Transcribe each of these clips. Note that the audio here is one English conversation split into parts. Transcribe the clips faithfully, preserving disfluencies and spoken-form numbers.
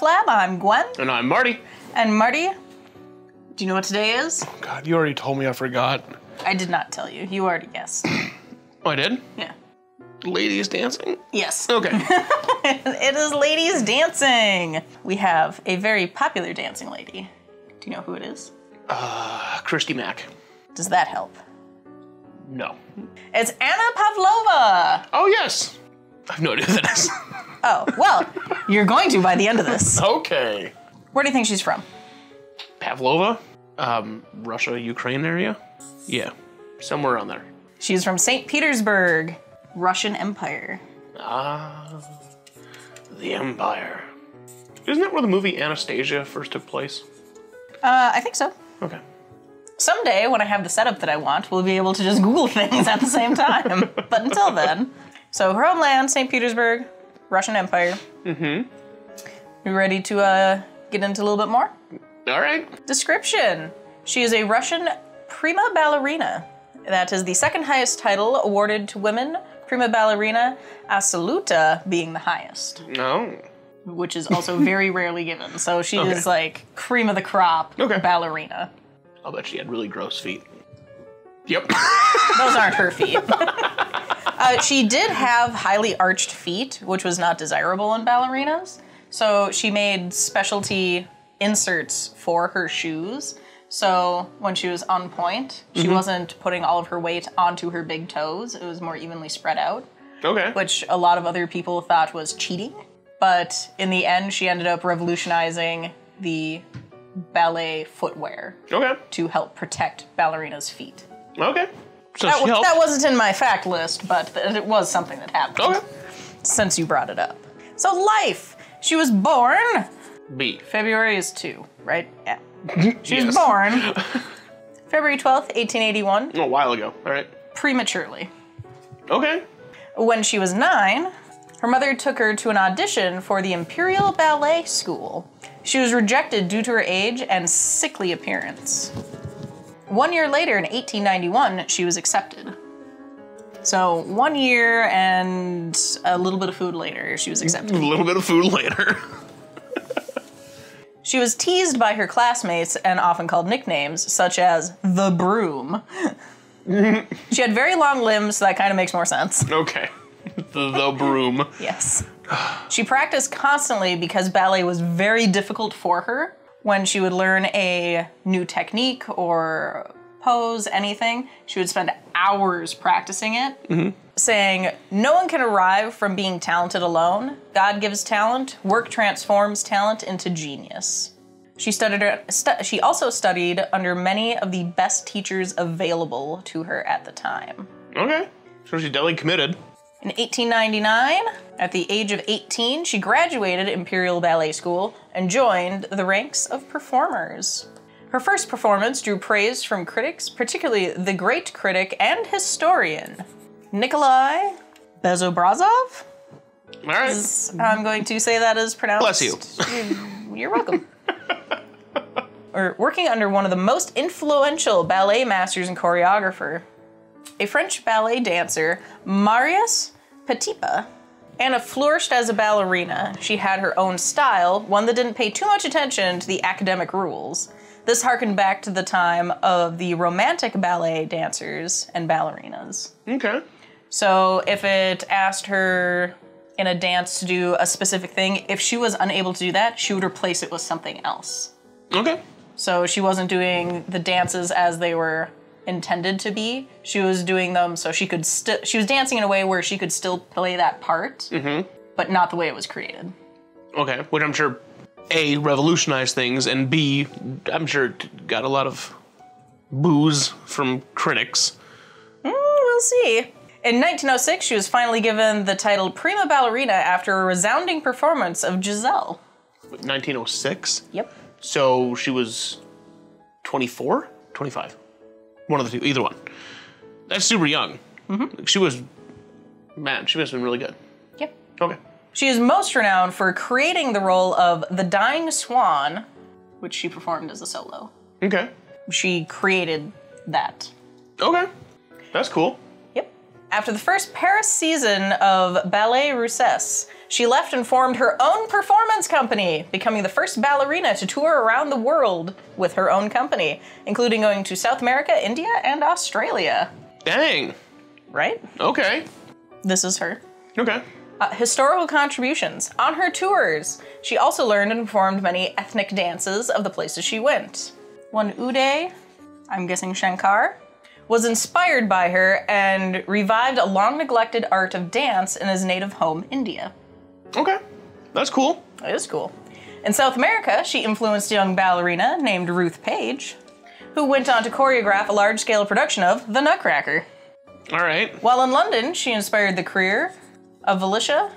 Chef Lab. I'm Gwen. And I'm Marty. And Marty, do you know what today is? Oh God, you already told me. I forgot. I did not tell you. You already guessed. Oh, I did? Yeah. Ladies dancing? Yes. Okay. It is ladies dancing. We have a very popular dancing lady. Do you know who it is? Uh, Christy Mack. Does that help? No. It's Anna Pavlova. Oh, yes. I've no idea who that is. Oh, well, you're going to by the end of this. Okay. Where do you think she's from? Pavlova? Um, Russia, Ukraine area? Yeah, somewhere around there. She's from Saint Petersburg, Russian Empire. Ah, the Empire. Isn't that where the movie Anastasia first took place? Uh, I think so. Okay. Someday, when I have the setup that I want, we'll be able to just Google things at the same time. But until then, so her homeland, Saint Petersburg, Russian Empire. Mm-hmm. You ready to uh, get into a little bit more? All right. Description. She is a Russian prima ballerina. That is the second highest title awarded to women, prima ballerina assoluta being the highest. No. Oh. Which is also very rarely given. So she okay. is like cream of the crop okay. ballerina. I'll bet she had really gross feet. Yep. Those aren't her feet. uh, she did have highly arched feet, which was not desirable in ballerinas. So she made specialty inserts for her shoes. So when she was on point, she mm-hmm. wasn't putting all of her weight onto her big toes. It was more evenly spread out. Okay. Which a lot of other people thought was cheating. But in the end, she ended up revolutionizing the ballet footwear. Okay. To help protect ballerinas' feet. Okay. So that, she was, that wasn't in my fact list, but it was something that happened. Okay. Since you brought it up. So life. She was born. B. February is two, right? Yeah. She yes. was born February twelfth, eighteen eighty-one. A while ago, all right. Prematurely. Okay. When she was nine, her mother took her to an audition for the Imperial Ballet School. She was rejected due to her age and sickly appearance. One year later, in eighteen ninety-one, she was accepted. So one year and a little bit of food later, she was accepted. A little bit of food later. She was teased by her classmates and often called nicknames, such as the broom. She had very long limbs, so that kind of makes more sense. Okay. The, the broom. Yes. She practiced constantly because ballet was very difficult for her. When she would learn a new technique or pose, anything, she would spend hours practicing it, mm-hmm. saying, no one can arrive from being talented alone. God gives talent. Work transforms talent into genius. She studied. Stu- she also studied under many of the best teachers available to her at the time. Okay, so she's definitely committed. In eighteen ninety-nine, at the age of eighteen, she graduated Imperial Ballet School and joined the ranks of performers. Her first performance drew praise from critics, particularly the great critic and historian, Nikolai Bezobrazov. All right. I'm going to say that is pronounced. Bless you. You're welcome. Or working under one of the most influential ballet masters and choreographer, a French ballet dancer, Marius Petipa. Anna flourished as a ballerina. She had her own style, one that didn't pay too much attention to the academic rules. This harkened back to the time of the romantic ballet dancers and ballerinas. Okay. So if it asked her in a dance to do a specific thing, if she was unable to do that, she would replace it with something else. Okay. So she wasn't doing the dances as they were intended to be. She was doing them so she could still, she was dancing in a way where she could still play that part, mm-hmm. but not the way it was created. Okay, which I'm sure A, revolutionized things, and B, I'm sure it got a lot of boos from critics. Mm, we'll see. In nineteen oh six, she was finally given the title Prima Ballerina after a resounding performance of Giselle. nineteen oh six? Yep. So she was twenty-four? twenty-five? One of the two, either one. That's super young. Mm-hmm. She was, man, she must have been really good. Yep. Okay. She is most renowned for creating the role of the Dying Swan, which she performed as a solo. Okay. She created that. Okay. That's cool. Yep. After the first Paris season of Ballets Russes, She left and formed her own performance company, becoming the first ballerina to tour around the world with her own company, including going to South America, India, and Australia. Dang. Right? Okay. This is her. Okay. Uh, historical contributions. On her tours, she also learned and performed many ethnic dances of the places she went. One Uday, I'm guessing Shankar, was inspired by her and revived a long-neglected art of dance in his native home, India. Okay, that's cool. It is cool. In South America, she influenced a young ballerina named Ruth Page, who went on to choreograph a large-scale production of The Nutcracker. All right. While in London, she inspired the career of Alicia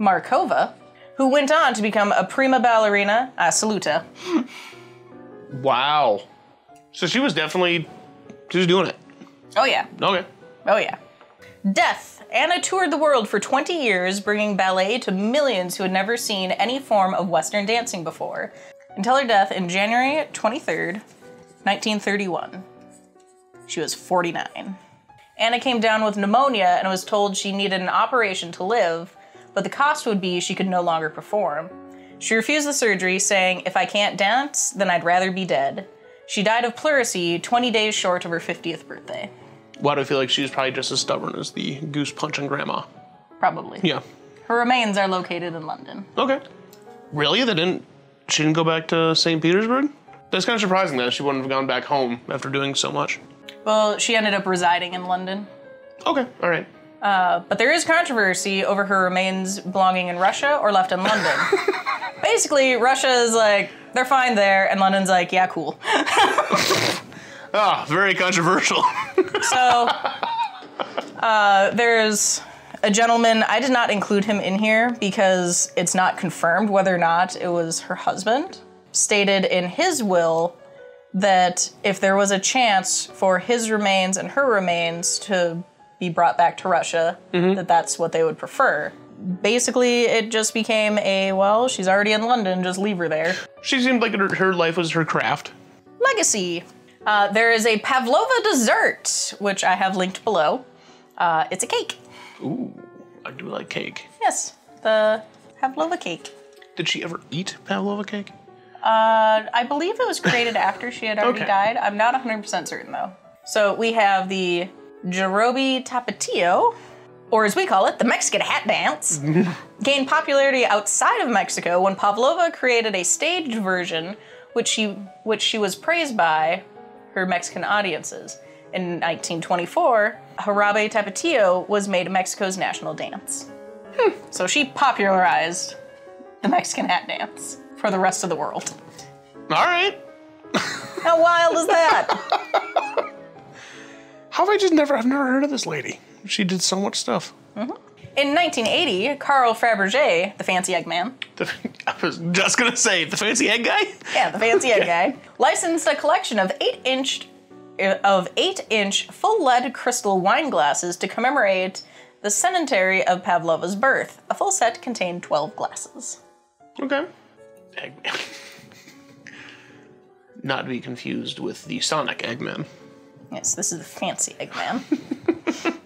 Markova, who went on to become a prima ballerina assoluta. Wow. So she was definitely, she was doing it. Oh yeah. Okay. Oh yeah. Death. Anna toured the world for twenty years, bringing ballet to millions who had never seen any form of Western dancing before, until her death in January twenty-third, nineteen thirty-one. She was forty-nine. Anna came down with pneumonia and was told she needed an operation to live, but the cost would be she could no longer perform. She refused the surgery, saying, "If I can't dance, then I'd rather be dead." She died of pleurisy twenty days short of her fiftieth birthday. Why do I feel like she was probably just as stubborn as the goose punching grandma? Probably. Yeah. Her remains are located in London. Okay. Really? They didn't, she didn't go back to Saint Petersburg? That's kind of surprising that she wouldn't have gone back home after doing so much. Well, she ended up residing in London. Okay, all right. Uh, but there is controversy over her remains belonging in Russia or left in London. Basically, Russia is like, they're fine there, and London's like, yeah, cool. Ah, oh, very controversial. So, uh, there's a gentleman, I did not include him in here because it's not confirmed whether or not it was her husband, stated in his will that if there was a chance for his remains and her remains to be brought back to Russia, mm-hmm. that that's what they would prefer. Basically, it just became a, well, she's already in London, just leave her there. She seemed like her, her life was her craft. Legacy. Uh, there is a Pavlova dessert, which I have linked below. Uh, it's a cake. Ooh, I do like cake. Yes, the Pavlova cake. Did she ever eat Pavlova cake? Uh, I believe it was created after she had already okay. died. I'm not one hundred percent certain though. So we have the Jarabe Tapatío, or as we call it, the Mexican hat dance, gained popularity outside of Mexico when Pavlova created a staged version, which she, which she was praised by her Mexican audiences. In nineteen twenty-four, Jarabe Tapatío was made Mexico's national dance. Hmm. So she popularized the Mexican hat dance for the rest of the world. All right. How wild is that? How have I just never, I've never heard of this lady. She did so much stuff. Mm-hmm. In nineteen eighty, Carl Fabergé, the fancy egg man. The, I was just gonna say, the fancy egg guy? Yeah, the fancy egg yeah. guy. Licensed a collection of eight inch, of eight inch full lead crystal wine glasses to commemorate the centenary of Pavlova's birth. A full set contained twelve glasses. Okay. Eggman. Not to be confused with the Sonic Eggman. Yes, this is the fancy Eggman.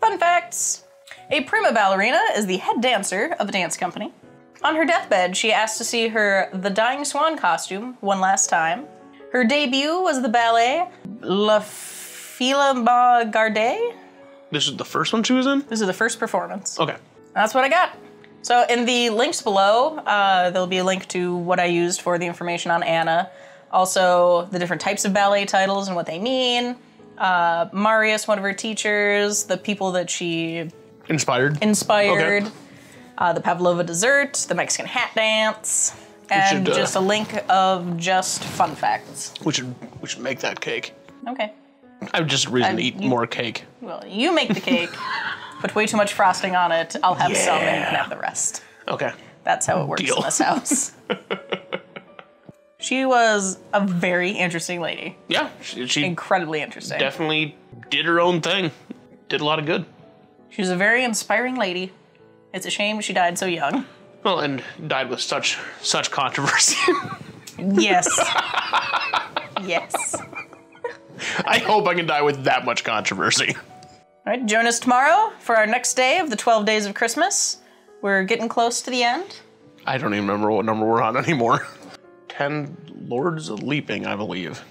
Fun facts. A prima ballerina is the head dancer of a dance company. On her deathbed, she asked to see her The Dying Swan costume one last time. Her debut was the ballet La Fille Mal Gardée. This is the first one she was in? This is the first performance. Okay. That's what I got. So in the links below, uh, there'll be a link to what I used for the information on Anna. Also, the different types of ballet titles and what they mean. Uh, Marius, one of her teachers, the people that she... Inspired. Inspired. Okay. Uh, the Pavlova dessert, the Mexican hat dance, and should, uh, just a link of just fun facts. We should, we should make that cake. Okay. I have just reason I, to eat you, more cake. Well, you make the cake. Put way too much frosting on it. I'll have yeah. some and you can have the rest. Okay. That's how it works Deal. in this house. She was a very interesting lady. Yeah. She, she Incredibly interesting. Definitely did her own thing. Did a lot of good. She was a very inspiring lady. It's a shame she died so young. Well, and died with such, such controversy. Yes. Yes. I hope I can die with that much controversy. All right, join us tomorrow for our next day of the twelve days of Christmas. We're getting close to the end. I don't even remember what number we're on anymore. Ten Lords of Leaping, I believe.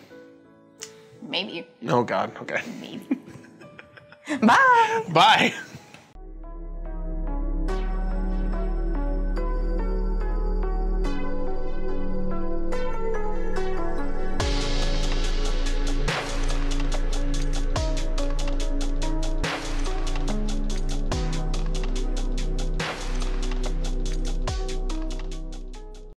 Maybe. Oh God, okay. Maybe. Bye. Bye.